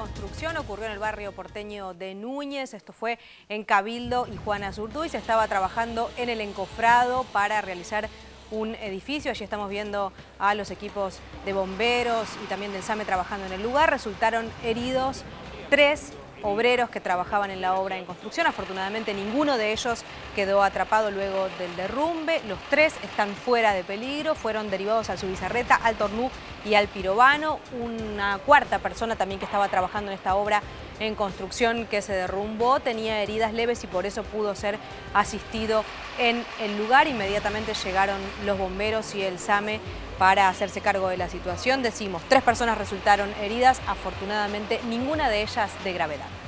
construcción ocurrió en el barrio porteño de Núñez. Esto fue en Cabildo y Juana Azurduy. Se estaba trabajando en el encofrado para realizar un edificio. Allí estamos viendo a los equipos de bomberos y también del SAME trabajando en el lugar. Resultaron heridos 3 obreros que trabajaban en la obra en construcción. Afortunadamente ninguno de ellos quedó atrapado luego del derrumbe. Los 3 están fuera de peligro, fueron derivados al Subizarreta, al Tornú y al Pirovano. Una cuarta persona también que estaba trabajando en esta obra en construcción que se derrumbó tenía heridas leves y por eso pudo ser asistido en el lugar. Inmediatamente llegaron los bomberos y el SAME para hacerse cargo de la situación. Decimos, 3 personas resultaron heridas, afortunadamente ninguna de ellas de gravedad.